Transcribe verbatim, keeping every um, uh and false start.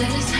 Let us